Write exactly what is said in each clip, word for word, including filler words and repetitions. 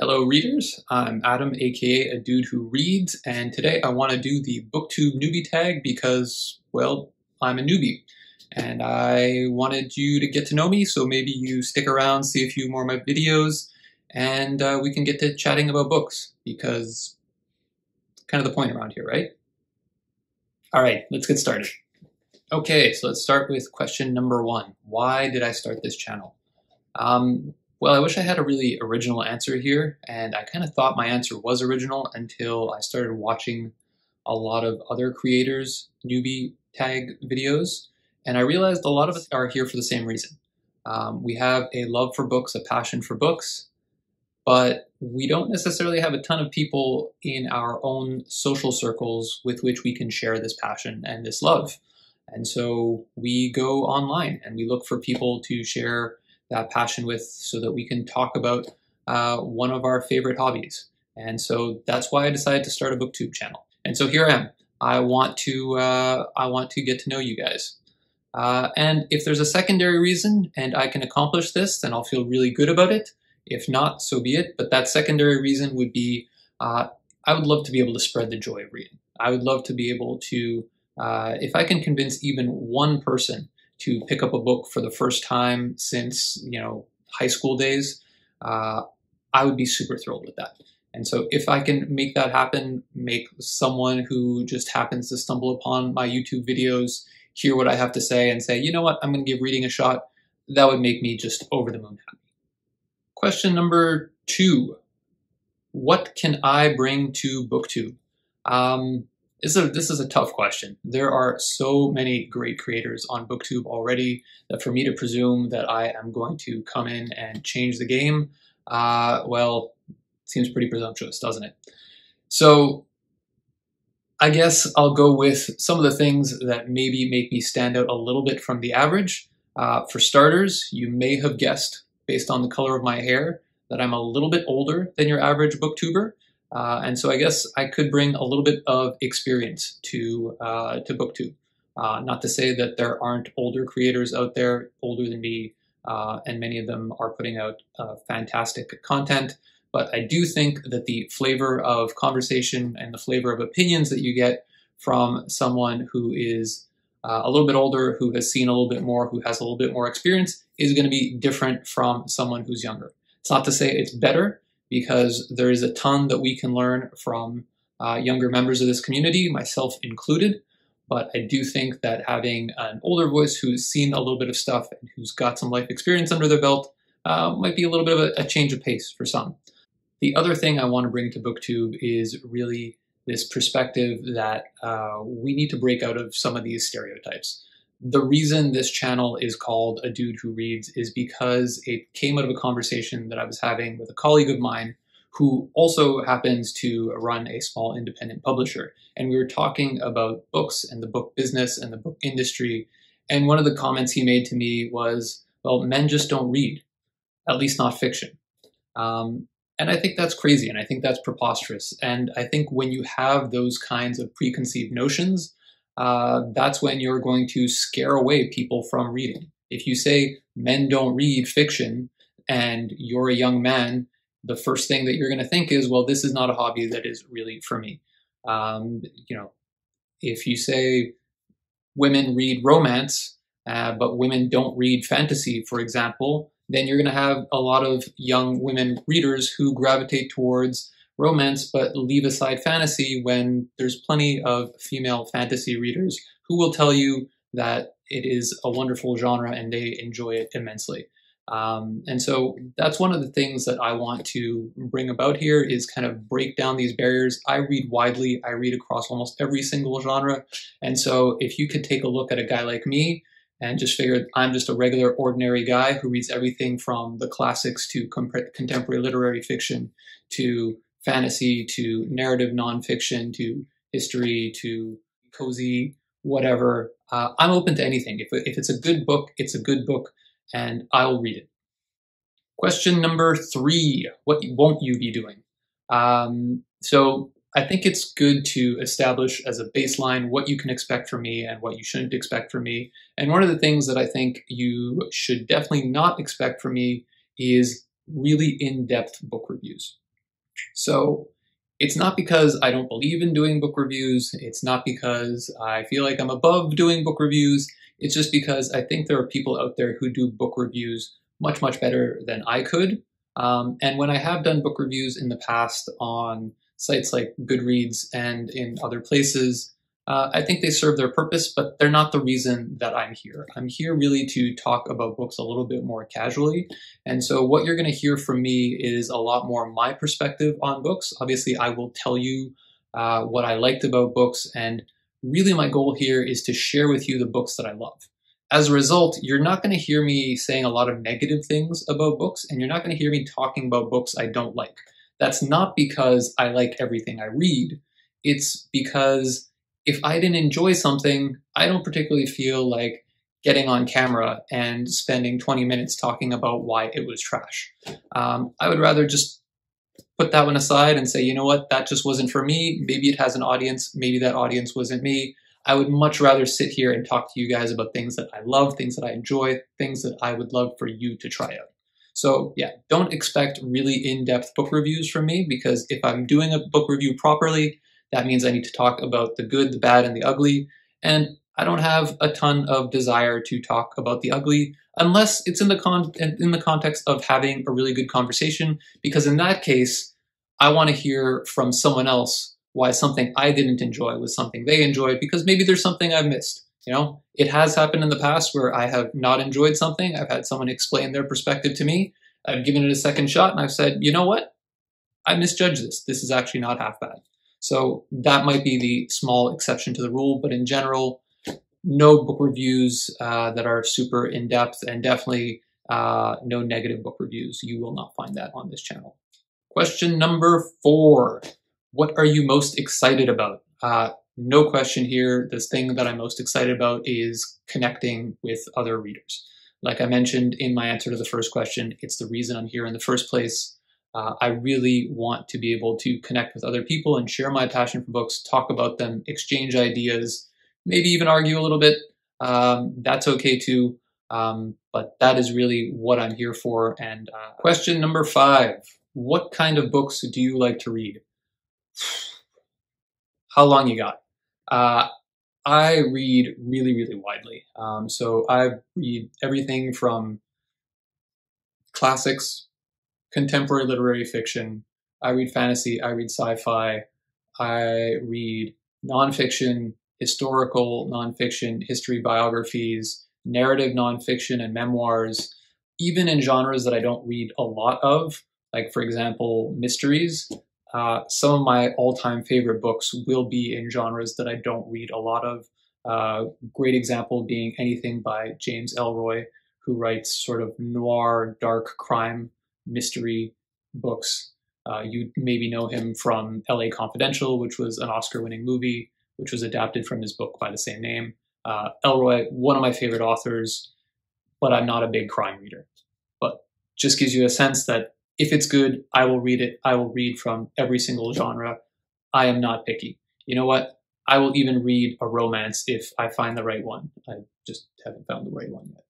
Hello readers, I'm Adam, aka A Dude Who Reads, and today I want to do the BookTube newbie tag because, well, I'm a newbie. And I wanted you to get to know me, so maybe you stick around, see a few more of my videos, and uh, we can get to chatting about books, because it's kind of the point around here, right? Alright, let's get started. Okay, so let's start with question number one. Why did I start this channel? Um, Well, I wish I had a really original answer here, and I kind of thought my answer was original until I started watching a lot of other creators' newbie tag videos, and I realized a lot of us are here for the same reason. Um, we have a love for books, a passion for books, but we don't necessarily have a ton of people in our own social circles with which we can share this passion and this love. And so we go online and we look for people to share that passion with so that we can talk about uh, one of our favorite hobbies. And so that's why I decided to start a BookTube channel. And so here I am. I want to, uh, I want to get to know you guys. Uh, and if there's a secondary reason and I can accomplish this, then I'll feel really good about it. If not, so be it. But that secondary reason would be, uh, I would love to be able to spread the joy of reading. I would love to be able to, uh, if I can convince even one person to pick up a book for the first time since, you know, high school days, uh, I would be super thrilled with that. And so if I can make that happen, make someone who just happens to stumble upon my YouTube videos hear what I have to say and say, you know what, I'm going to give reading a shot, that would make me just over the moon happy. Question number two, what can I bring to BookTube? Um, This is, a, this is a tough question. There are so many great creators on BookTube already that for me to presume that I am going to come in and change the game, uh, well, seems pretty presumptuous, doesn't it? So I guess I'll go with some of the things that maybe make me stand out a little bit from the average. Uh, for starters, you may have guessed, based on the color of my hair, that I'm a little bit older than your average BookTuber. Uh, and so I guess I could bring a little bit of experience to uh, to BookTube. Uh, not to say that there aren't older creators out there, older than me, uh, and many of them are putting out uh, fantastic content, but I do think that the flavor of conversation and the flavor of opinions that you get from someone who is uh, a little bit older, who has seen a little bit more, who has a little bit more experience, is going to be different from someone who's younger. It's not to say it's better, because there is a ton that we can learn from uh, younger members of this community, myself included. But I do think that having an older voice who's seen a little bit of stuff and who's got some life experience under their belt uh, might be a little bit of a, a change of pace for some. The other thing I want to bring to BookTube is really this perspective that uh, we need to break out of some of these stereotypes. The reason this channel is called A Dude Who Reads is because it came out of a conversation that I was having with a colleague of mine who also happens to run a small independent publisher. And we were talking about books and the book business and the book industry. And one of the comments he made to me was, well, men just don't read, at least not fiction. Um, and I think that's crazy. And I think that's preposterous. And I think when you have those kinds of preconceived notions, Uh, that's when you're going to scare away people from reading. If you say men don't read fiction and you're a young man, the first thing that you're going to think is, well, this is not a hobby that is really for me. Um, you know, if you say women read romance, uh, but women don't read fantasy, for example, then you're going to have a lot of young women readers who gravitate towards romance, but leave aside fantasy when there's plenty of female fantasy readers who will tell you that it is a wonderful genre and they enjoy it immensely. Um, and so that's one of the things that I want to bring about here is kind of break down these barriers. I read widely, I read across almost every single genre. And so if you could take a look at a guy like me and just figure I'm just a regular, ordinary guy who reads everything from the classics to contemporary literary fiction to fantasy to narrative nonfiction to history to cozy, whatever. Uh, I'm open to anything. If, if it's a good book, it's a good book, and I'll read it. Question number three, what won't you be doing? Um, so I think it's good to establish as a baseline what you can expect from me and what you shouldn't expect from me. And one of the things that I think you should definitely not expect from me is really in-depth book reviews. So it's not because I don't believe in doing book reviews. It's not because I feel like I'm above doing book reviews. It's just because I think there are people out there who do book reviews much, much better than I could. Um, and when I have done book reviews in the past on sites like Goodreads and in other places, uh, I think they serve their purpose, but they're not the reason that I'm here. I'm here really to talk about books a little bit more casually. And so what you're going to hear from me is a lot more my perspective on books. Obviously, I will tell you uh, what I liked about books, and really my goal here is to share with you the books that I love. As a result, you're not going to hear me saying a lot of negative things about books, and you're not going to hear me talking about books I don't like. That's not because I like everything I read. It's because if I didn't enjoy something, I don't particularly feel like getting on camera and spending twenty minutes talking about why it was trash. Um, I would rather just put that one aside and say, you know what, that just wasn't for me. Maybe it has an audience. Maybe that audience wasn't me. I would much rather sit here and talk to you guys about things that I love, things that I enjoy, things that I would love for you to try out. So yeah, don't expect really in-depth book reviews from me, because if I'm doing a book review properly, that means I need to talk about the good, the bad, and the ugly. And I don't have a ton of desire to talk about the ugly unless it's in the con in the context of having a really good conversation, because in that case, I want to hear from someone else why something I didn't enjoy was something they enjoyed, because maybe there's something I've missed. You know, it has happened in the past where I have not enjoyed something. I've had someone explain their perspective to me. I've given it a second shot and I've said, you know what? I misjudged this. This is actually not half bad. So that might be the small exception to the rule, but in general, no book reviews uh, that are super in-depth, and definitely uh, no negative book reviews. You will not find that on this channel. Question number four. What are you most excited about? Uh, no question here. The thing that I'm most excited about is connecting with other readers. Like I mentioned in my answer to the first question, it's the reason I'm here in the first place. Uh, I really want to be able to connect with other people and share my passion for books, talk about them, exchange ideas, maybe even argue a little bit. Um, that's okay too. Um, but that is really what I'm here for. And uh, question number five, what kind of books do you like to read? How long you got? Uh, I read really, really widely. Um, so I read everything from classics, contemporary literary fiction. I read fantasy. I read sci-fi. I read nonfiction, historical nonfiction, history biographies, narrative nonfiction, and memoirs, even in genres that I don't read a lot of, like, for example, mysteries. Uh, some of my all-time favorite books will be in genres that I don't read a lot of. Uh, great example being anything by James Elroy, who writes sort of noir, dark crime, mystery books. Uh, you maybe know him from L A Confidential, which was an Oscar-winning movie, which was adapted from his book by the same name. Uh, Elroy, one of my favorite authors, but I'm not a big crime reader. But just gives you a sense that if it's good, I will read it. I will read from every single genre. I am not picky. You know what? I will even read a romance if I find the right one. I just haven't found the right one yet.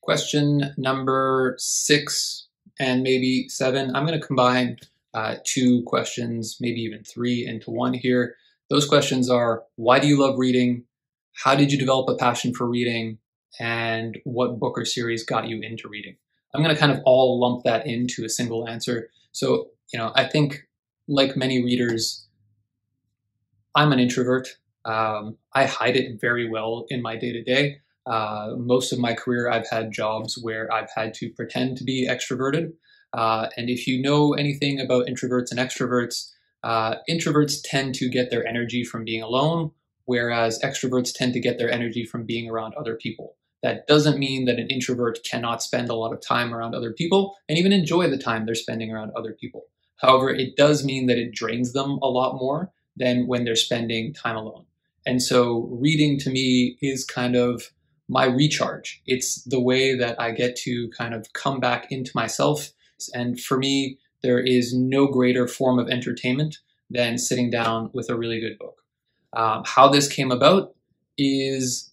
Question number six and maybe seven. I'm going to combine uh, two questions, maybe even three, into one here. Those questions are, why do you love reading? How did you develop a passion for reading? And what book or series got you into reading? I'm going to kind of all lump that into a single answer. So, you know, I think like many readers, I'm an introvert. Um, I hide it very well in my day-to-day. Uh, most of my career, I've had jobs where I've had to pretend to be extroverted. Uh, and if you know anything about introverts and extroverts, uh, introverts tend to get their energy from being alone, whereas extroverts tend to get their energy from being around other people. That doesn't mean that an introvert cannot spend a lot of time around other people and even enjoy the time they're spending around other people. However, it does mean that it drains them a lot more than when they're spending time alone. And so reading to me is kind of my recharge. It's the way that I get to kind of come back into myself. And for me, there is no greater form of entertainment than sitting down with a really good book. Um, how this came about is,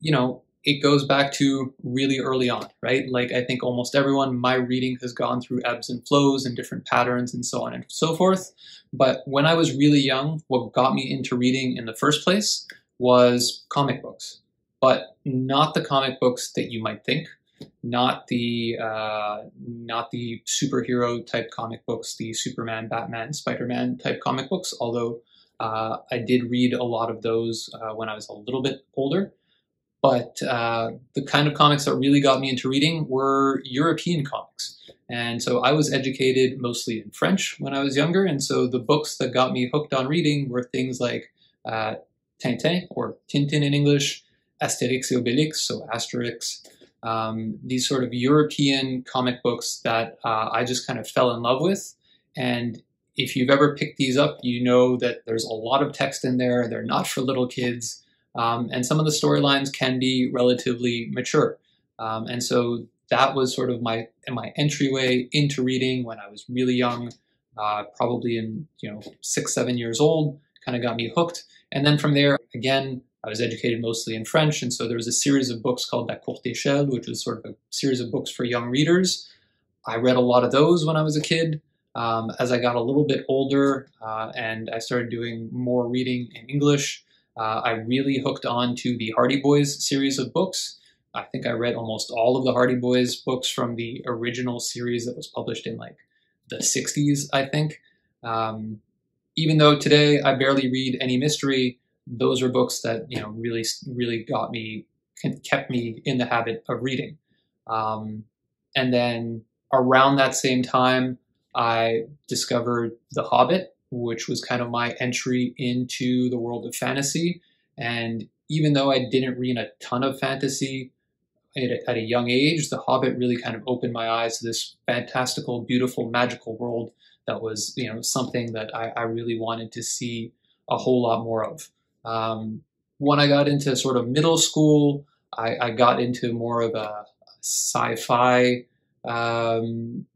you know, it goes back to really early on, right? Like, I think almost everyone, my reading has gone through ebbs and flows and different patterns and so on and so forth. But when I was really young, what got me into reading in the first place was comic books, but not the comic books that you might think, not the, uh, not the superhero type comic books, the Superman, Batman, Spider-Man type comic books. Although uh, I did read a lot of those uh, when I was a little bit older. But uh, the kind of comics that really got me into reading were European comics. And so I was educated mostly in French when I was younger. And so the books that got me hooked on reading were things like uh, Tintin, or Tintin in English, Asterix et Obélix, so Asterix. Um, these sort of European comic books that uh, I just kind of fell in love with. And if you've ever picked these up, you know that there's a lot of text in there. They're not for little kids. Um, and some of the storylines can be relatively mature. Um, and so that was sort of my my entryway into reading when I was really young, uh, probably in, you know, six, seven years old, kind of got me hooked. And then from there, again, I was educated mostly in French. And so there was a series of books called La Courte échelle, which was sort of a series of books for young readers. I read a lot of those when I was a kid. Um, as I got a little bit older uh, and I started doing more reading in English, Uh, I really hooked on to the Hardy Boys series of books. I think I read almost all of the Hardy Boys books from the original series that was published in like the sixties, I think. Um, even though today I barely read any mystery, those are books that, you know, really, really got me, kept me in the habit of reading. Um, and then around that same time, I discovered The Hobbit, which was kind of my entry into the world of fantasy. And even though I didn't read a ton of fantasy at a, at a young age, The Hobbit really kind of opened my eyes to this fantastical, beautiful, magical world that was, you know, something that I, I really wanted to see a whole lot more of. Um, when I got into sort of middle school, I, I got into more of a sci-fi um,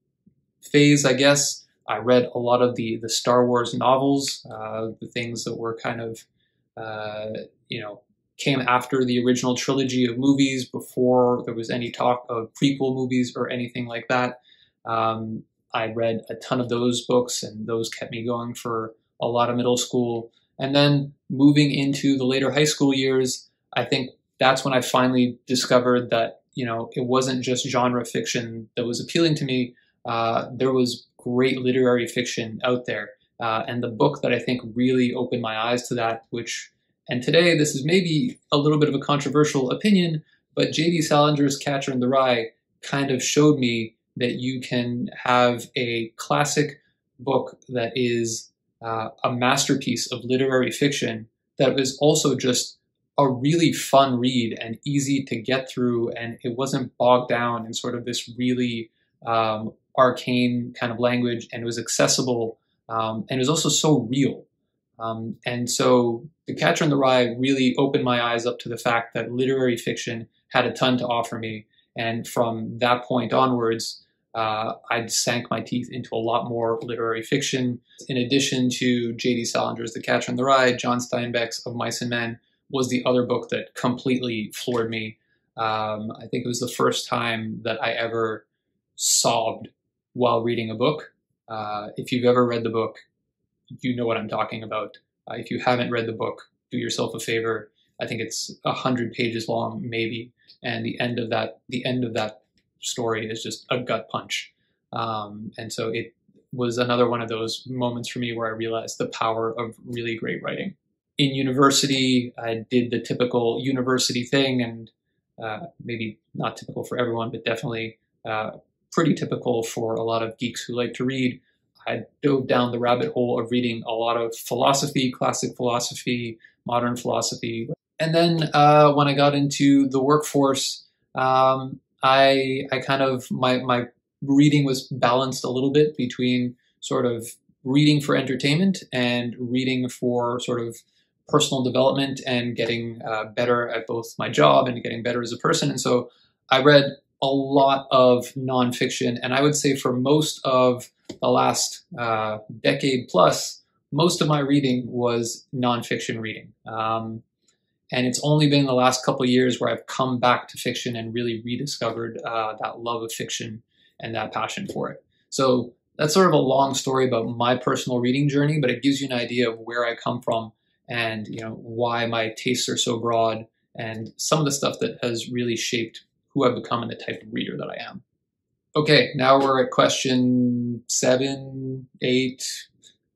phase, I guess. I read a lot of the, the Star Wars novels, uh, the things that were kind of, uh, you know, came after the original trilogy of movies before there was any talk of prequel movies or anything like that. Um, I read a ton of those books, and those kept me going for a lot of middle school. And then moving into the later high school years, I think that's when I finally discovered that, you know, it wasn't just genre fiction that was appealing to me. Uh, there was great literary fiction out there. Uh, and the book that I think really opened my eyes to that, which, and today this is maybe a little bit of a controversial opinion, but J D Salinger's Catcher in the Rye kind of showed me that you can have a classic book that is uh, a masterpiece of literary fiction that was also just a really fun read and easy to get through, and it wasn't bogged down in sort of this really um, arcane kind of language, and it was accessible, um, and it was also so real. Um, and so The Catcher in the Rye really opened my eyes up to the fact that literary fiction had a ton to offer me. And from that point onwards, uh, I sank my teeth into a lot more literary fiction. In addition to J D Salinger's The Catcher in the Rye, John Steinbeck's Of Mice and Men was the other book that completely floored me. Um, I think it was the first time that I ever sobbed while reading a book. Uh, if you've ever read the book, you know what I'm talking about. Uh, if you haven't read the book, do yourself a favor. I think it's a hundred pages long, maybe, and the end of that, the end of that story is just a gut punch. Um, and so it was another one of those moments for me where I realized the power of really great writing. In university, I did the typical university thing, and uh, maybe not typical for everyone, but definitely uh, pretty typical for a lot of geeks who like to read. I dove down the rabbit hole of reading a lot of philosophy, classic philosophy, modern philosophy. And then uh, when I got into the workforce, um, I, I kind of, my, my reading was balanced a little bit between sort of reading for entertainment and reading for sort of personal development and getting uh, better at both my job and getting better as a person. And so I read a lot of nonfiction, and I would say for most of the last uh, decade plus, most of my reading was nonfiction reading. Um, And it's only been in the last couple of years where I've come back to fiction and really rediscovered uh, that love of fiction and that passion for it. So that's sort of a long story about my personal reading journey, but it gives you an idea of where I come from and, you know, why my tastes are so broad and some of the stuff that has really shaped who I've become and the type of reader that I am. Okay, now we're at question seven, eight.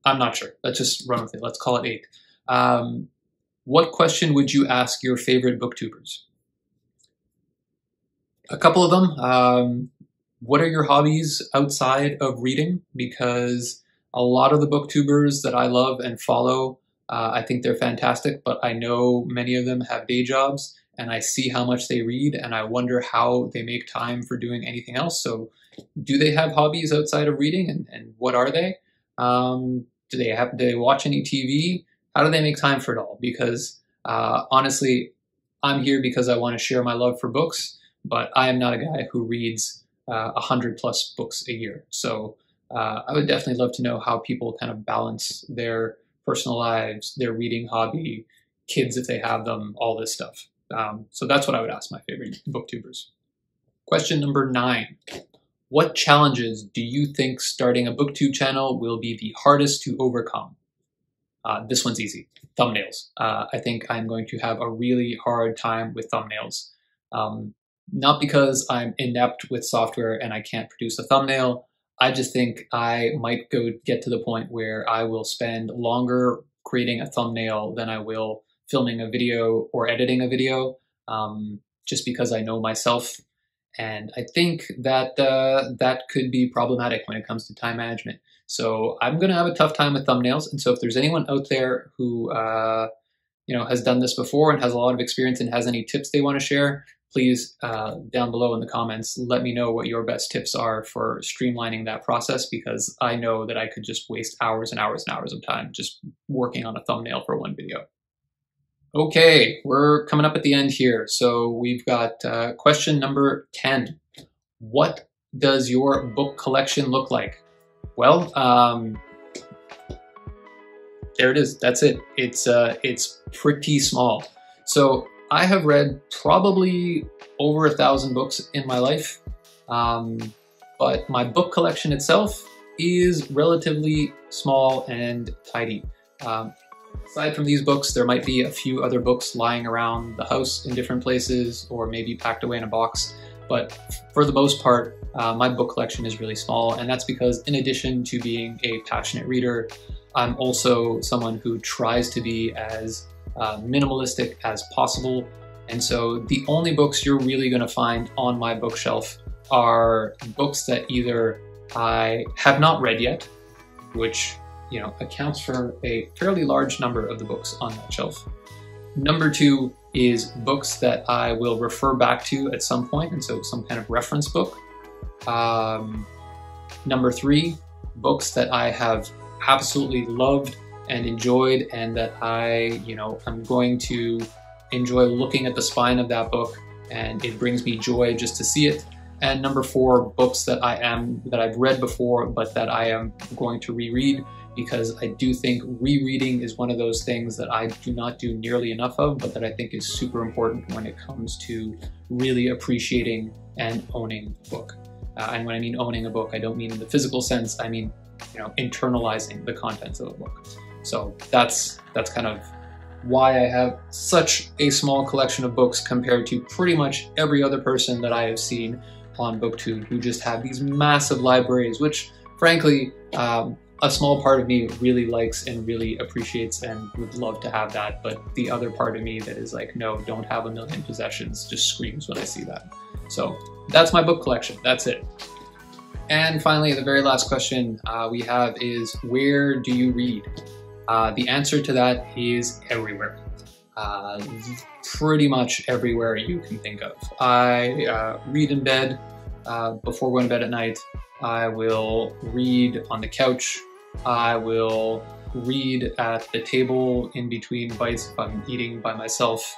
I'm not sure. Let's just run with it. Let's call it eight. Um, What question would you ask your favorite booktubers? A couple of them. Um, what are your hobbies outside of reading? Because a lot of the booktubers that I love and follow, uh, I think they're fantastic, but I know many of them have day jobs and I see how much they read and I wonder how they make time for doing anything else. So do they have hobbies outside of reading, and, and what are they? Um, do they have, do they watch any T V? How do they make time for it all? Because uh, honestly, I'm here because I want to share my love for books, but I am not a guy who reads uh, one hundred plus books a year. So uh, I would definitely love to know how people kind of balance their personal lives, their reading hobby, kids if they have them, all this stuff. Um, so that's what I would ask my favorite booktubers. Question number nine. What challenges do you think starting a BookTube channel will be the hardest to overcome? Uh, this one's easy. Thumbnails. Uh, I think I'm going to have a really hard time with thumbnails. Um, not because I'm inept with software and I can't produce a thumbnail. I just think I might go get to the point where I will spend longer creating a thumbnail than I will filming a video or editing a video, um, just because I know myself. And I think that uh, that could be problematic when it comes to time management. So I'm going to have a tough time with thumbnails. And so if there's anyone out there who uh, you know, has done this before and has a lot of experience and has any tips they want to share, please uh, down below in the comments, let me know what your best tips are for streamlining that process, because I know that I could just waste hours and hours and hours of time just working on a thumbnail for one video. Okay, we're coming up at the end here. So we've got uh, question number ten. What does your book collection look like? Well, um, there it is. That's it. It's, uh, it's pretty small. So I have read probably over a thousand books in my life, um, but my book collection itself is relatively small and tidy. Um, Aside from these books, there might be a few other books lying around the house in different places or maybe packed away in a box. But for the most part, uh, my book collection is really small. And that's because in addition to being a passionate reader, I'm also someone who tries to be as uh, minimalistic as possible. And so the only books you're really going to find on my bookshelf are books that either I have not read yet, which you know, accounts for a fairly large number of the books on that shelf. Number two is books that I will refer back to at some point, and so some kind of reference book. Um, number three, books that I have absolutely loved and enjoyed, and that I, you know, I'm going to enjoy looking at the spine of that book, and it brings me joy just to see it. And number four, books that I am that I've read before, but that I am going to reread, because I do think rereading is one of those things that I do not do nearly enough of, but that I think is super important when it comes to really appreciating and owning a book. Uh, and when I mean owning a book, I don't mean in the physical sense. I mean, you know, internalizing the contents of a book. So that's that's kind of why I have such a small collection of books compared to pretty much every other person that I have seen on BookTube, who just have these massive libraries, which frankly, um, a small part of me really likes and really appreciates and would love to have that, but the other part of me that is like, no, don't have a million possessions, just screams when I see that. So that's my book collection. That's it. And finally, the very last question uh, we have is, where do you read? Uh, the answer to that is everywhere. Uh, pretty much everywhere you can think of. I uh, read in bed uh, before going to bed at night. I will read on the couch. I will read at the table in between bites if I'm eating by myself,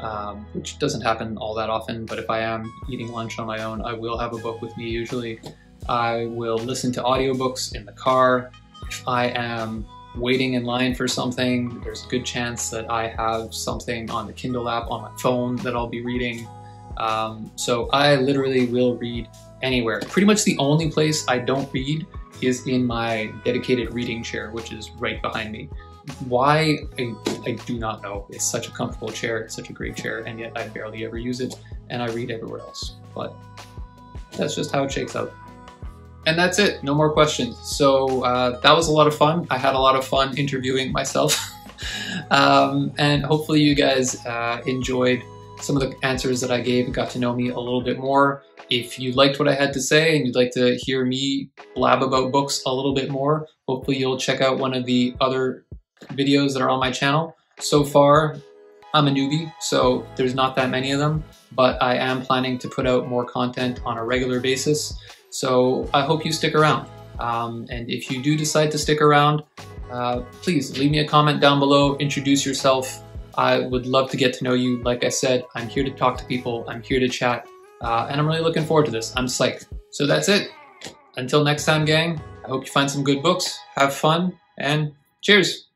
um, which doesn't happen all that often, but if I am eating lunch on my own, I will have a book with me usually. I will listen to audiobooks in the car. If I am waiting in line for something, there's a good chance that I have something on the Kindle app on my phone that I'll be reading. Um, so I literally will read anywhere. Pretty much the only place I don't read is in my dedicated reading chair, which is right behind me. Why, I, I do not know. It's such a comfortable chair, it's such a great chair, and yet I barely ever use it, and I read everywhere else. But that's just how it shakes out. And that's it, no more questions. So uh, that was a lot of fun. I had a lot of fun interviewing myself. um, and hopefully you guys uh, enjoyed some of the answers that I gave and got to know me a little bit more. If you liked what I had to say and you'd like to hear me blab about books a little bit more, hopefully you'll check out one of the other videos that are on my channel. So far, I'm a newbie, so there's not that many of them, but I am planning to put out more content on a regular basis. So I hope you stick around. Um, and if you do decide to stick around, uh, please leave me a comment down below, introduce yourself. I would love to get to know you. Like I said, I'm here to talk to people, I'm here to chat, uh, and I'm really looking forward to this. I'm psyched. So that's it. Until next time, gang, I hope you find some good books, have fun, and cheers!